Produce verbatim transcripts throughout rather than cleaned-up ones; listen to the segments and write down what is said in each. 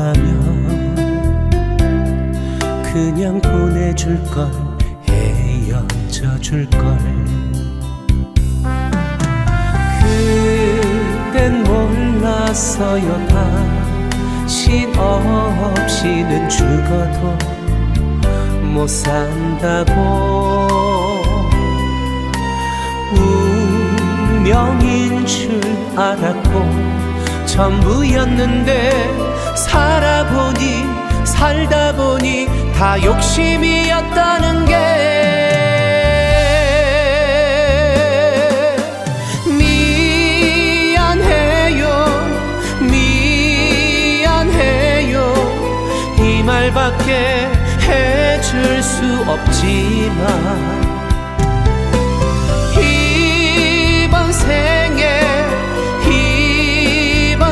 못하면 그냥 보내줄걸, 헤어져줄걸. 그땐 몰랐어요. 당신 없이는 죽어도 못 산다고. 운명인 줄 알았고 전부였는데, 살아보니 살다보니 다 욕심이었다는 게. 미안해요 미안해요 이 말밖에 해줄 수 없지만, 이번 생에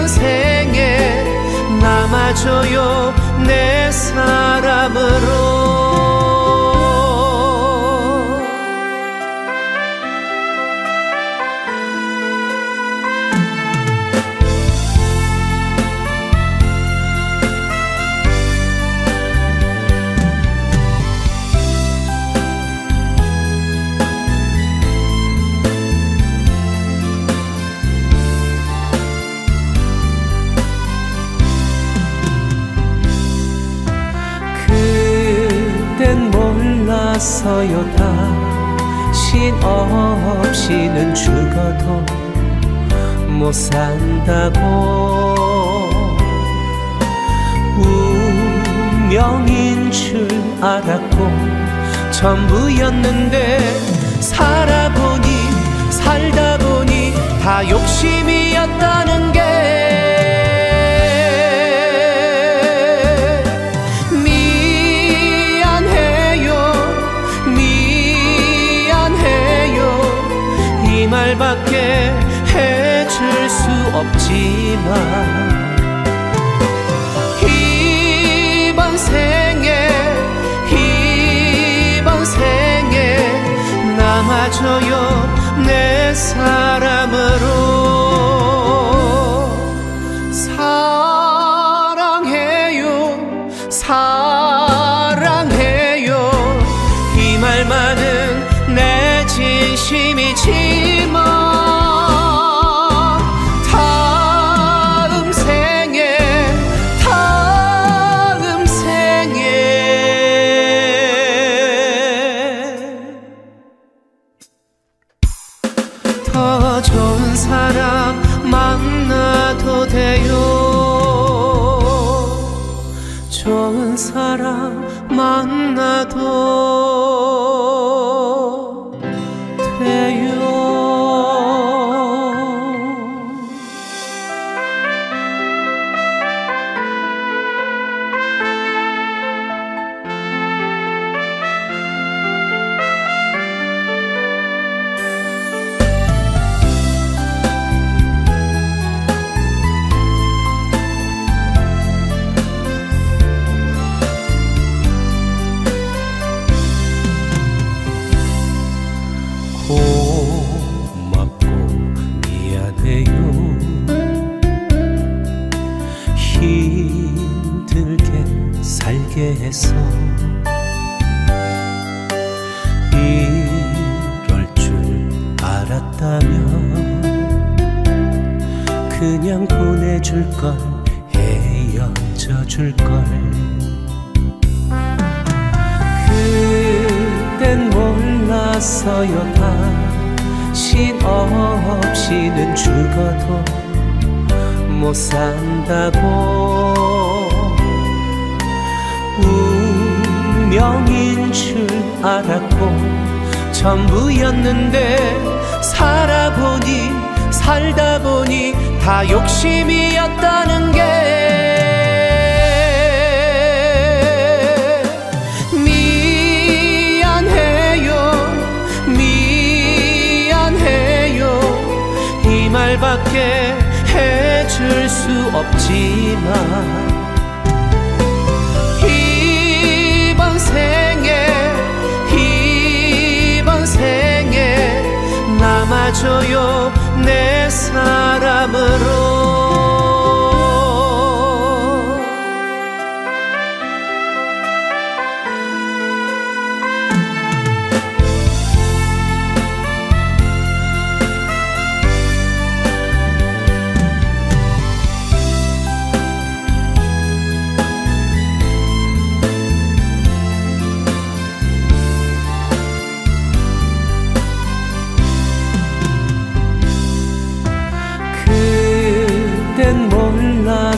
생에 남아줘요 내 사람으로. 몰랐어요. 당신 없이는 죽어도 못 산다고. 운명인 줄 알았고 전부였는데, 살아보니 살다보니 다 욕심이었다는 게. 밖에 해줄 수 없지만, 이번 생에 이번 생에 남아줘요 내 사람으로. 사랑해요 사랑해요 이 말만은 내 진심이지만, 더 좋은 사람 만나도 돼요. 좋은 사람 만나도 돼요. 고맙고 미안해요. 힘들게 살게 해서 이럴 줄 알았다면 그냥 보내줄걸, 헤어져줄걸. 그땐 몰랐어요. 당신 없이는 죽어도 못 산다고. 운명인 줄 알았고 전부였는데, 살아보니 살다보니 다 욕심이었다는 게. 이 말밖에 해줄 수 없지만, 이번 생에 이번 생에 남아줘요 내 사람으로.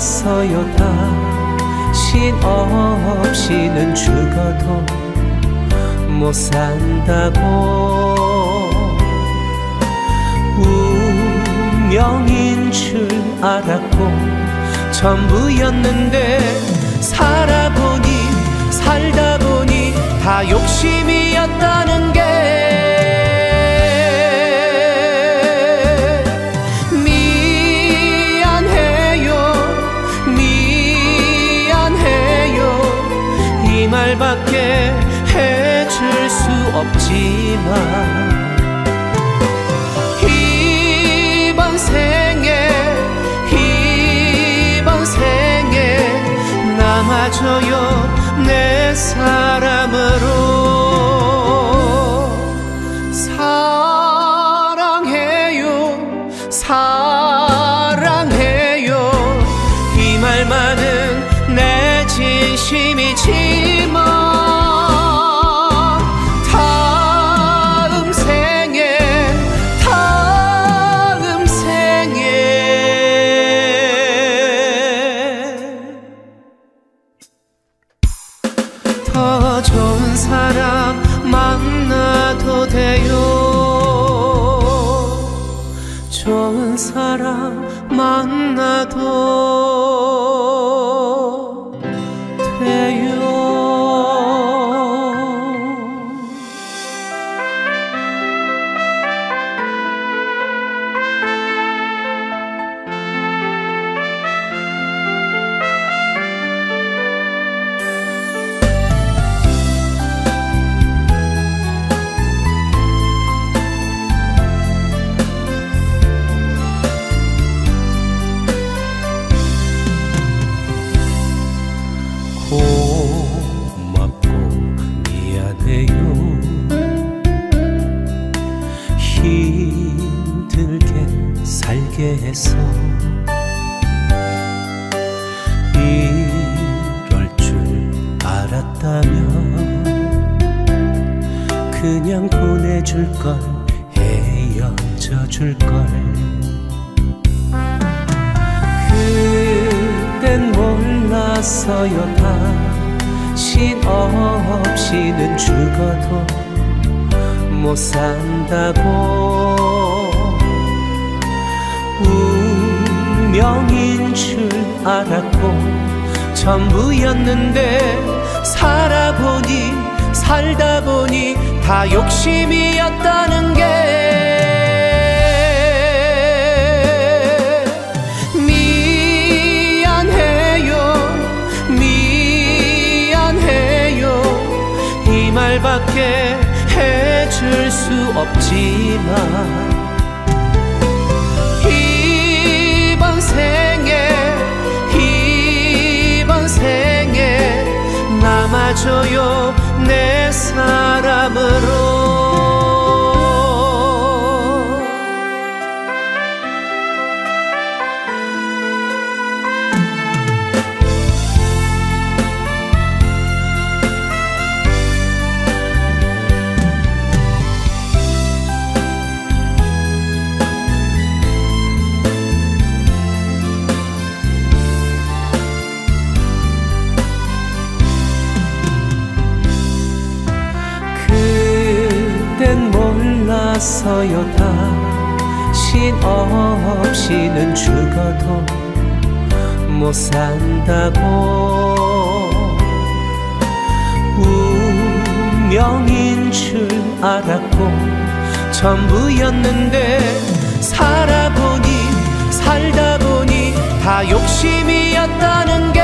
왔어요. 당신 없이는 죽어도 못 산다고. 운명인 줄 알았고 전부였는데, 살아보니 살다보니 다 욕심이었다는 게. 말밖에 해줄 수 없지만 이번 생에 이번 생에 남아줘요 내 사람으로. 사랑해요 사랑해요 이 말만은 내 진심이지. 더 좋은 사람 만나도 돼요. 좋은 사람 만나도 돼요. 힘들게 살게 해서 이럴 줄 알았다면 그냥 보내줄 걸, 헤어져 줄 걸. 그땐 몰랐어요. 당신 없이는 죽어도 못 산다고. 운명인 줄 알았고 전부였는데, 살아보니 살다보니 다 욕심이었다는 게. 미안해요 미안해요 이 말밖에 해줄 수 없지만 이번 생에 이번 생에 남아줘요 내 사람으로. 몰랐어요. 당신 없이는 죽어도 못 산다고. 운명인 줄 알았고 전부였는데, 살아보니 살다보니 다 욕심이었다는 게.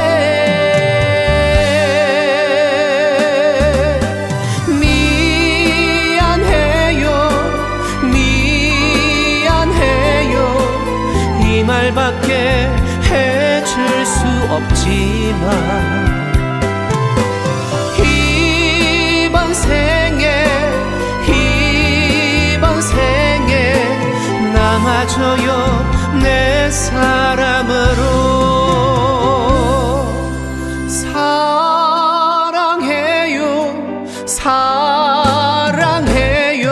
밖에 해줄 수 없지만 이번 생에 이번 생에 남아줘요 내 사람으로. 사랑해요 사랑해요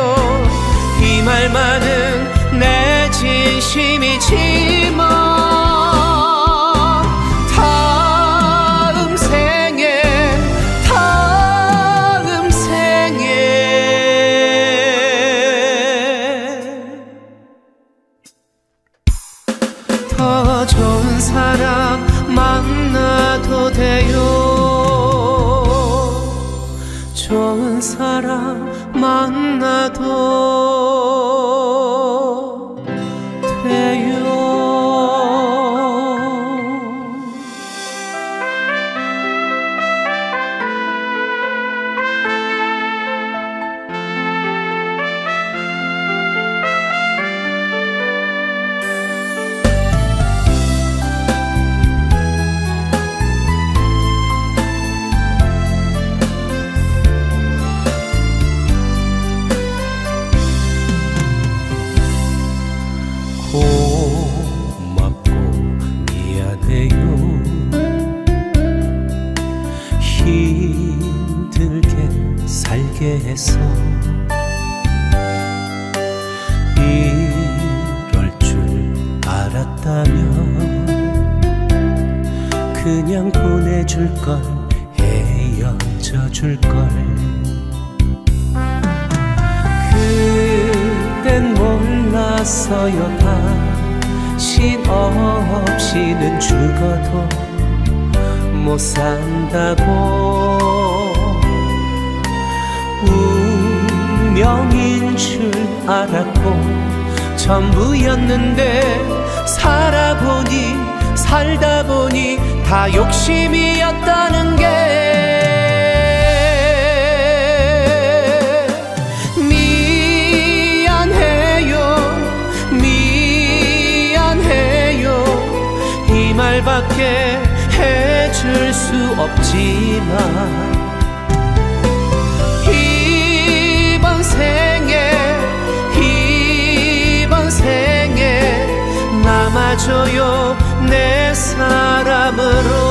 이 말만은 내 진심이지만 더 좋은 사람 만나도 돼요. 좋은 사람 만나도 돼요. 해서 이럴 줄 알았다면 그냥 보내줄 걸, 헤어져 줄 걸. 그땐 몰랐어요. 당신 없이는 죽어도 못 산다고. 운명인 줄 알았고 전부였는데, 살아보니 살다보니 다 욕심이었다는 게. 미안해요 미안해요 이 말밖에 해줄 수 없지만, 남아줘요 내 사람으로.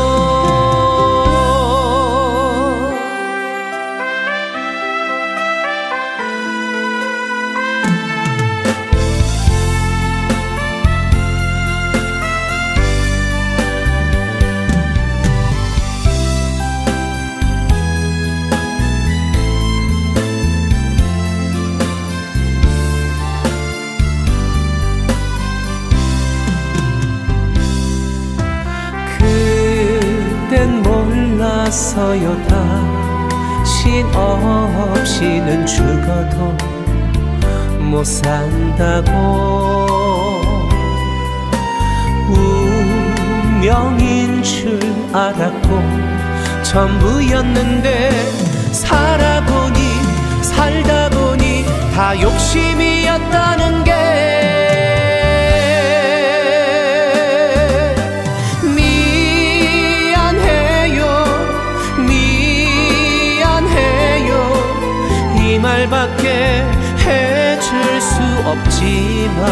몰랐어요. 당신 없이는 죽어도 못 산다고. 운명인 줄 알았고 전부였는데, 살아보니 살다보니 다 욕심이었다는 게. 밖에 해줄 수 없지만,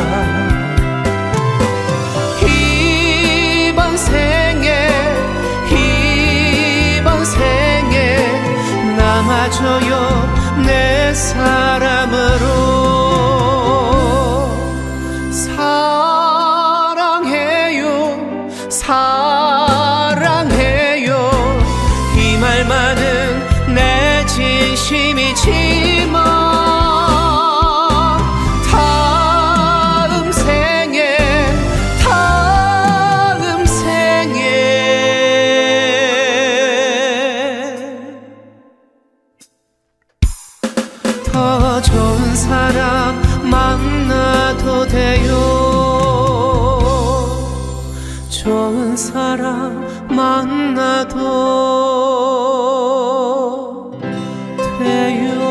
이번 생에 이번 생에 남아줘요 내 사람으로. 사랑해요 사랑해요 이 말만은 내 진심이지만, 더 좋은 사람 만나도 돼요. 좋은 사람 만나도 돼요.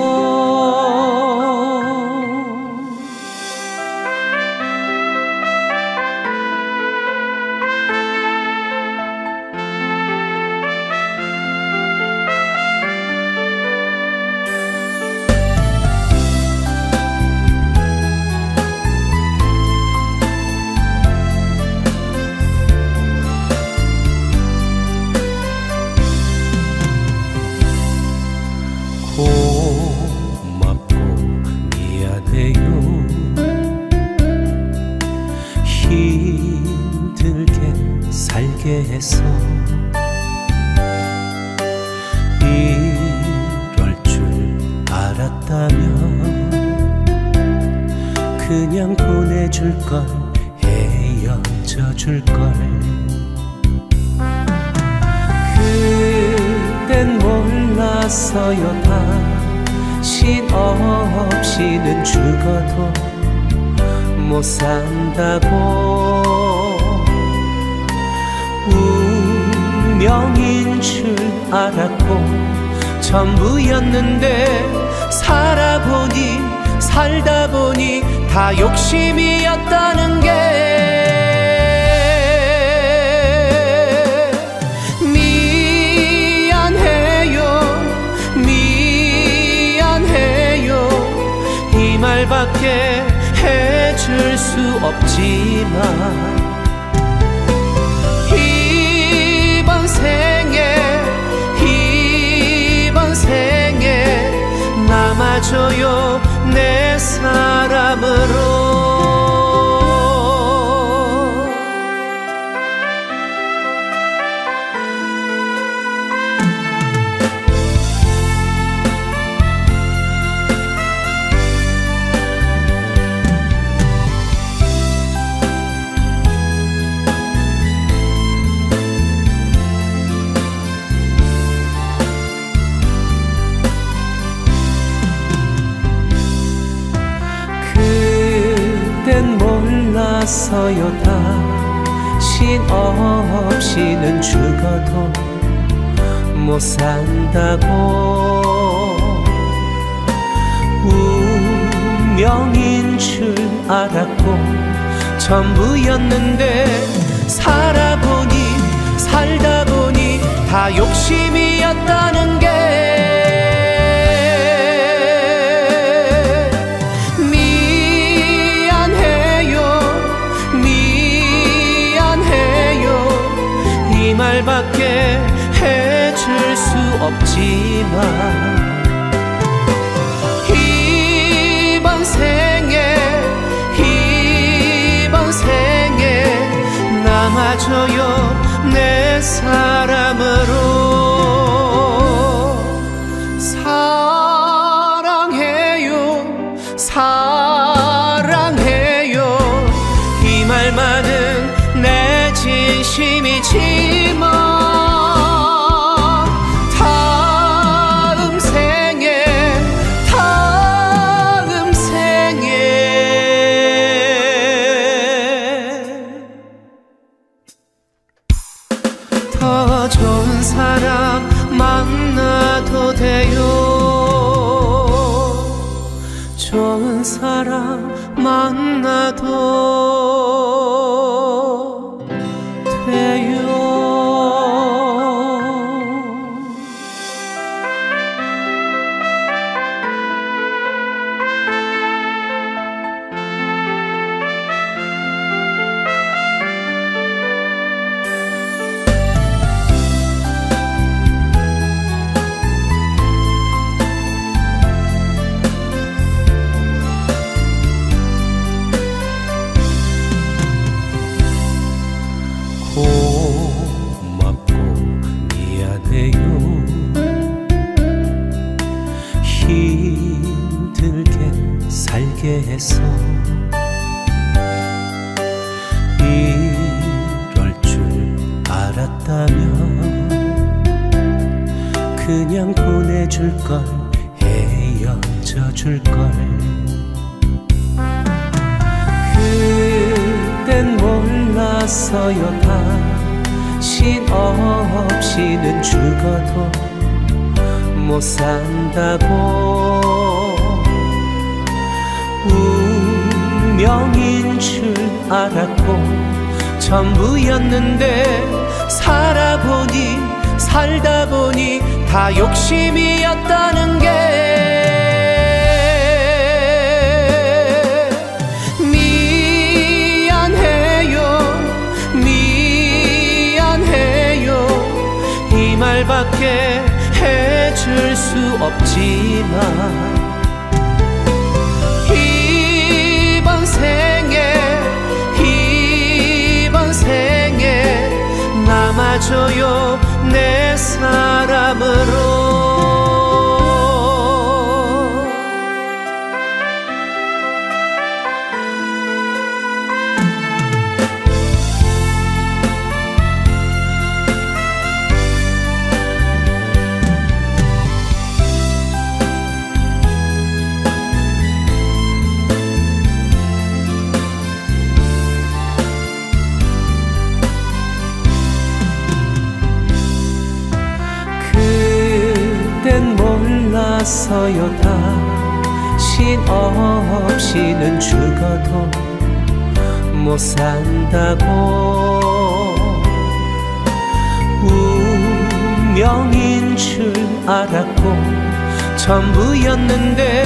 고맙고 미안해요. 힘들게 살게 해서 이럴 줄 알았다면 그냥 보내줄 걸, 헤어져 고쳐줄걸. 그땐 몰랐어요. 당신 없이는 죽어도 못 산다고. 운명인 줄 알았고 전부였는데, 살아보니 살다보니 다 욕심이었다는 게. 미안해요 미안해요 이 말밖에 해줄 수 없지만, 이번 생에 남아줘요 내 사람으로. 몰랐어요. 당신 없이는 죽어도 못 산다고. 운명인 줄 알았고 전부였는데, 살아보니 살다보니 다 욕심이었다는 게. 밖에 해줄 수 없지만, 이번 생에 이번 생에 남아줘요 내 사람으로. 사랑해요 사랑해요 이 말만은 내 진심이지. 더 좋은 사람 만나도 돼요. 좋은 사람 만나도 돼요. 살게 해서 이럴 줄 알았다면 그냥 보내줄 걸, 헤어져 줄 걸. 그땐 몰랐어요. 당신 없이는 죽어도 못 산다고. 운명인 줄 알았고 전부였는데, 살아보니 살다보니 다 욕심이었다는 게. 미안해요 미안해요 이 말밖에 해줄 수 없지만, 남아줘요 내 사람으로. 나서였다. 신 없이는 죽어도 못 산다고. 운명인 줄 알았고 전부였는데,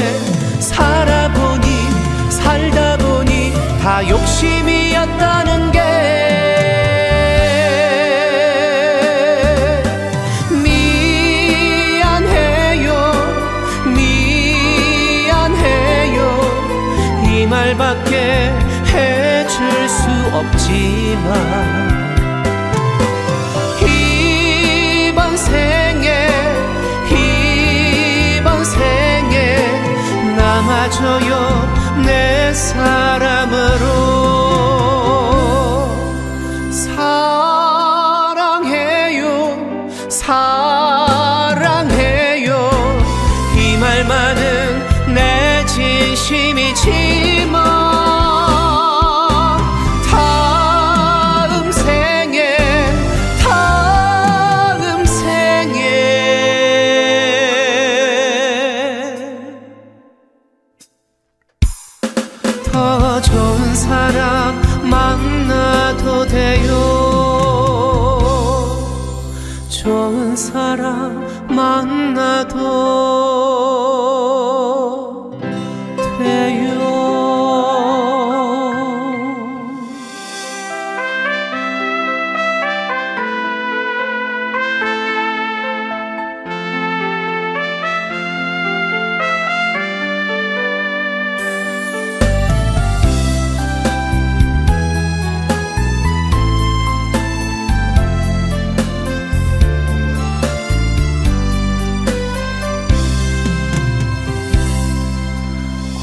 살아보니 살다 보니 다 욕심이었다는 게. 이 말밖에 해줄 수 없지만 이번 생에 이번 생에 남아줘요 내 사람으로. 사랑해요 사랑해요 이 말만은 내 진심이지. 더 좋은 사람 만나도 돼요. 좋은 사람 만나도 돼요.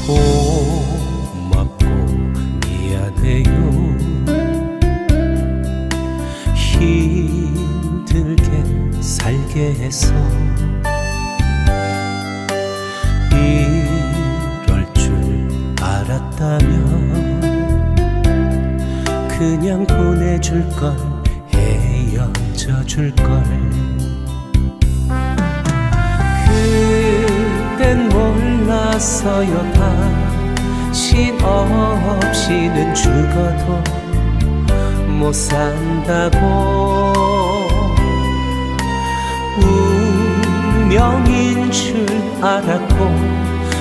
고맙고 미안해요. 힘들게 살게 해서 이럴 줄 알았다면 그냥 보내줄 걸, 헤어져 줄 걸. 그땐 몰랐어요 다. 신 없이는 죽어도 못 산다고. 운명인 줄 알았고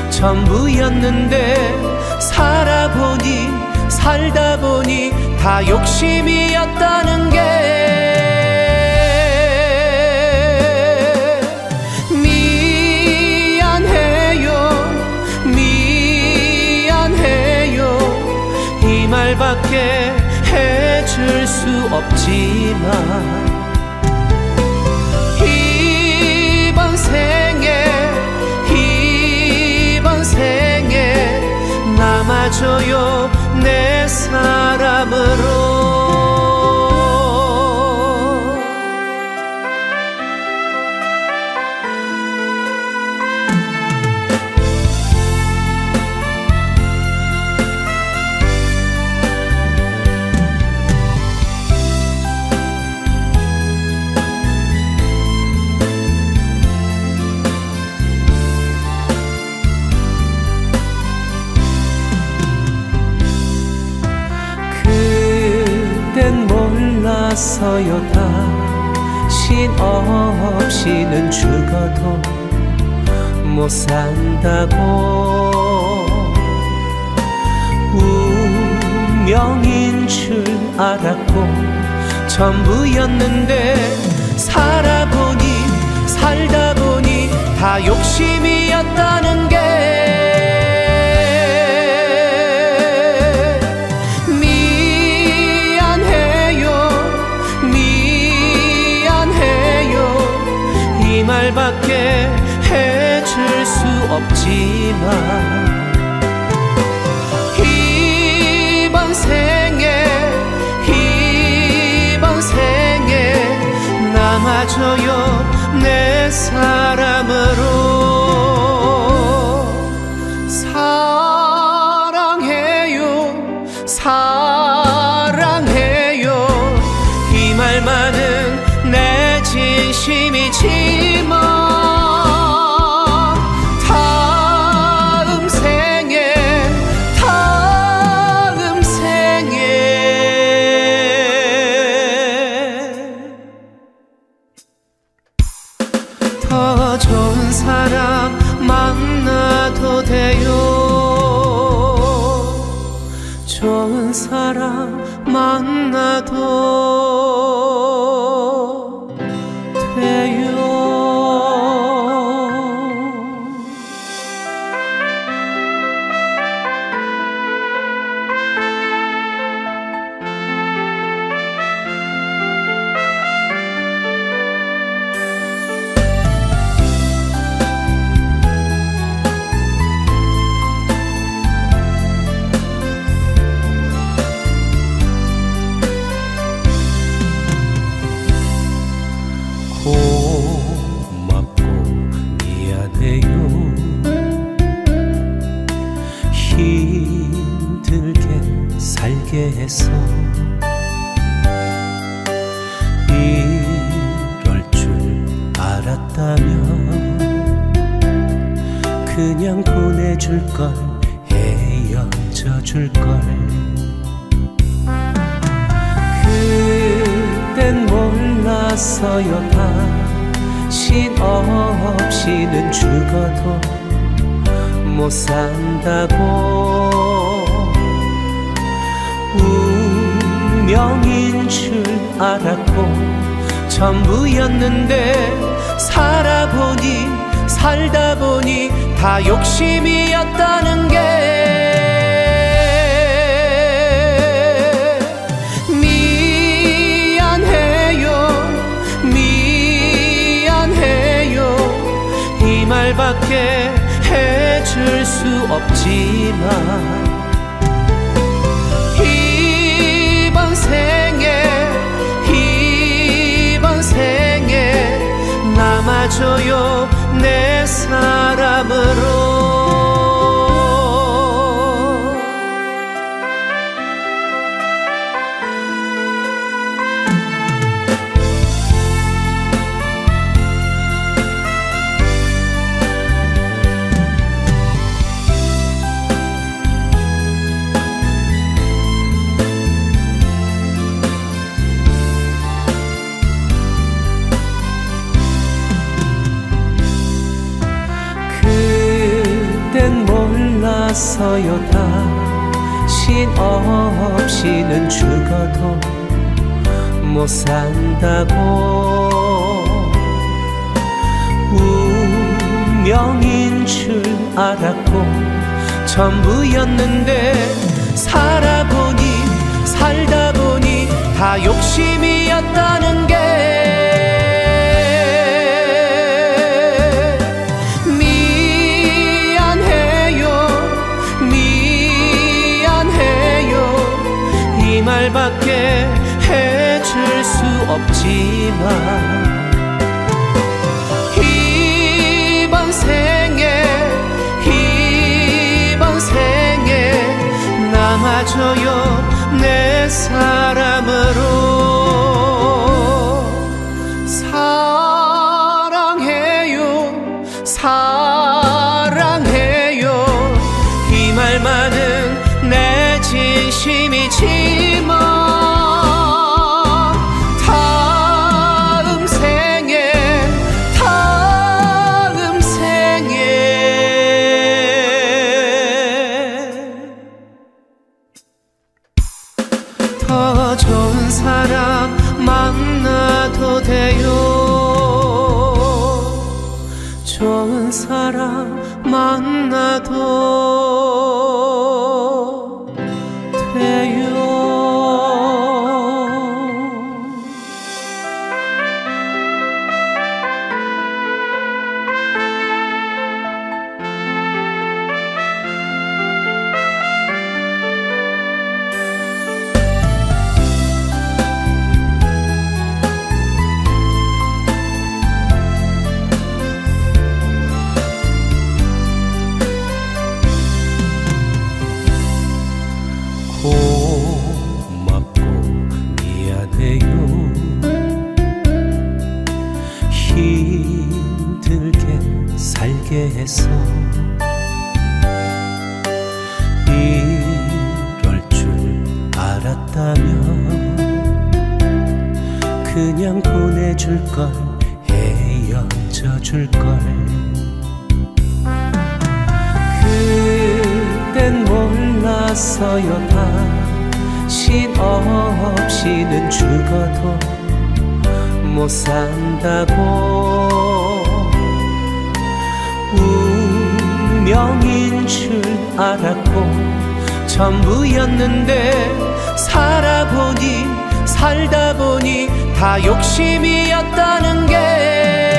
전부였는데, 살아보니 살다 보니 다 욕심이었다는 게. 이 말밖에 해줄 수 없지만 이번 생에 이번 생에 남아줘요 내 사람으로. 몰랐어요 다. 신 없이는 죽어도 못 산다고. 운명인 줄 알았고 전부였는데, 살아보니 살다 보니 다 욕심이었다는 게. 이 말밖에 해줄 수 없지만 이번 생에 이번 생에 남아줘요 내 사람으로. 사랑해요 사랑해요 이 말만은 내 진심이지만. 만나도 돼요. 이럴 줄 알았다면 그냥 보내줄 걸, 헤어져 줄 걸. 그땐 몰랐어요. 당신 없이는 죽어도 못 산다고. 운명인 줄 알았고 전부였는데 살아보니 살다보니 다 욕심이었다는 게. 미안해요 미안해요 이 말밖에 해줄 수 없지만 남아줘요 내 사람으로. 몰랐어요. 당신 없이는 죽어도 못 산다고. 운명인 줄 알았고 전부였는데 살아보니 살다보니 다 욕심이었다는 게. 이 말밖에 해줄 수 없지만 이번 생에 이번 생에 남아줘요 내 사람으로. 사랑해요 사랑해요 이 말만은 내 진심이지. 다음 생에 다음 생에 더 좋은 사람 만나도 돼요. 좋은 사람 만나도 돼요. 이럴 줄 알았다면 그냥 보내줄 걸, 헤어져 줄 걸. 그땐 몰랐어요. 당신 당신 없이는 죽어도 못 산다고. 운명인 줄 알았고 전부였는데 살아보니 살다 보니 다 욕심이었다는 게.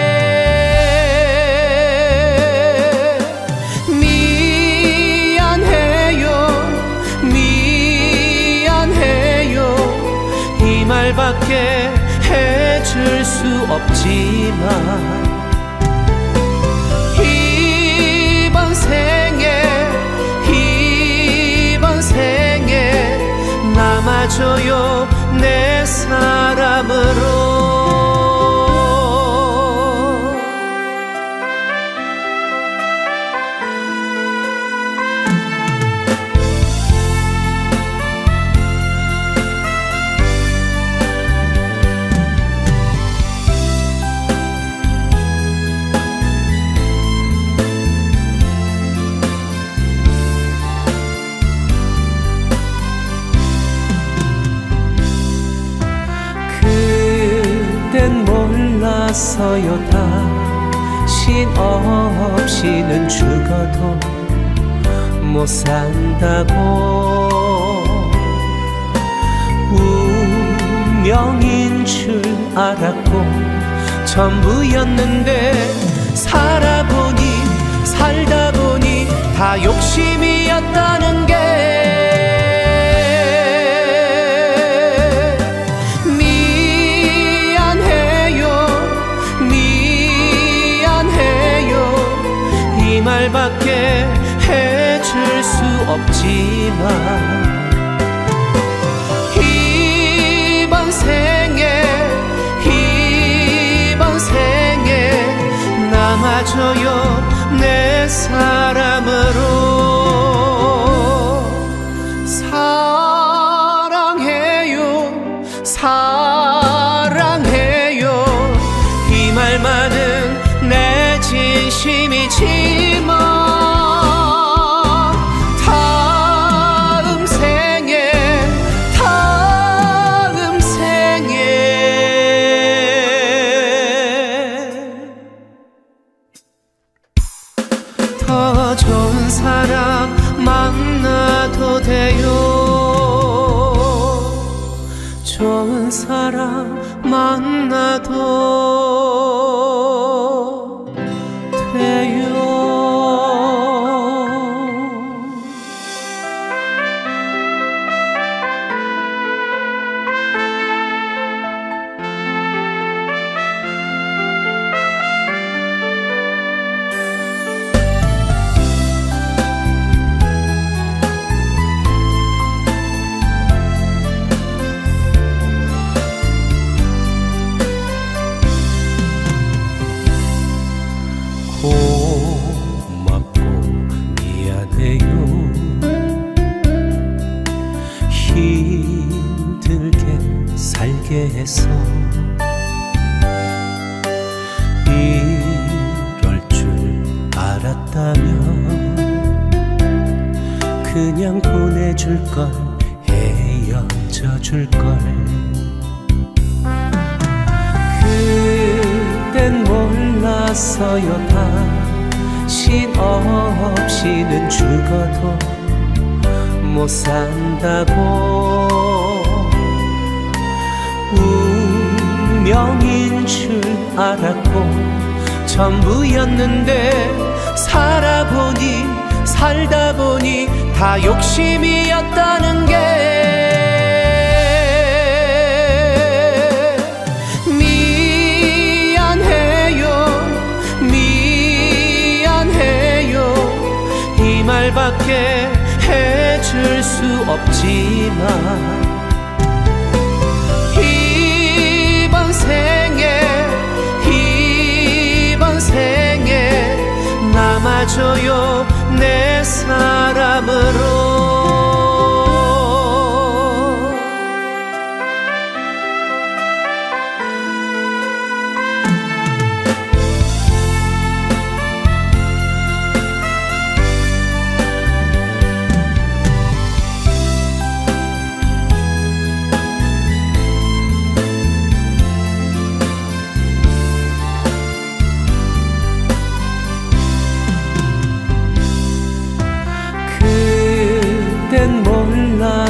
말밖에 해줄 수 없지만 이번 생에 이번 생에 남아줘요 내 사람으로. 몰랐어요 당신 없이는 죽어도 못 산다고. 운명인 줄 알았고 전부였는데 살아보니 살다 보니 다 욕심이었다는 게. 말밖에 해줄 수 없지만 이번 생에 이번 생에 남아줘요 내 사람으로. 사랑해요 사랑해요 이 말만은 내 진심이지. 더 좋은 사람 만나도 돼요. 좋은 사람 만나도 돼요. 힘들게 살게 해서 이럴 줄 알았다면 그냥 보내줄 걸 헤어져 줄 걸. 그땐 몰랐어요 당신 없이는 죽어도 못 산다고. 운명인 줄 알았고 전부였는데 살아보니 살다 보니 다 욕심이었다는 게. 미안해요 미안해요 이 말밖에 해줄 수 없지만 이번 생에 이번 생에 남아줘요 내 사람으로.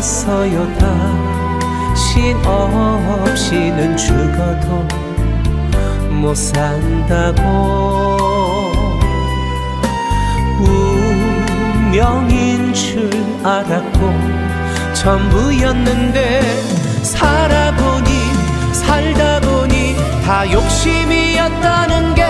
왔어요. 당신 없이는 죽어도 못 산다고. 운명인 줄 알았고 전부였는데, 살아보니 살다보니 다 욕심이었다는 게.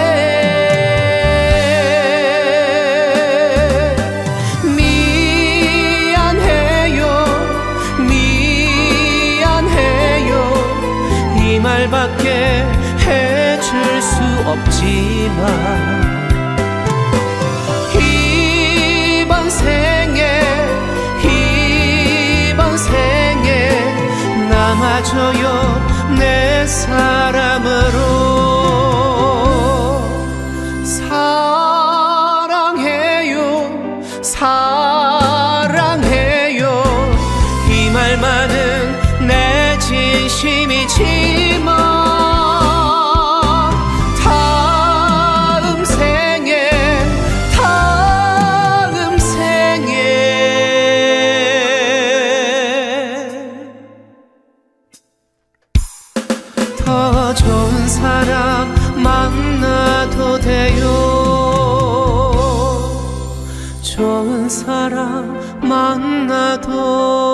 말밖에 해줄 수 없지만 이번 생에 이번 생에 남아줘요 내 사람으로. 사랑해요 사랑해요 이 말만은 내 진심이지. 더 좋은 사람 만나도 돼요. 좋은 사람 만나도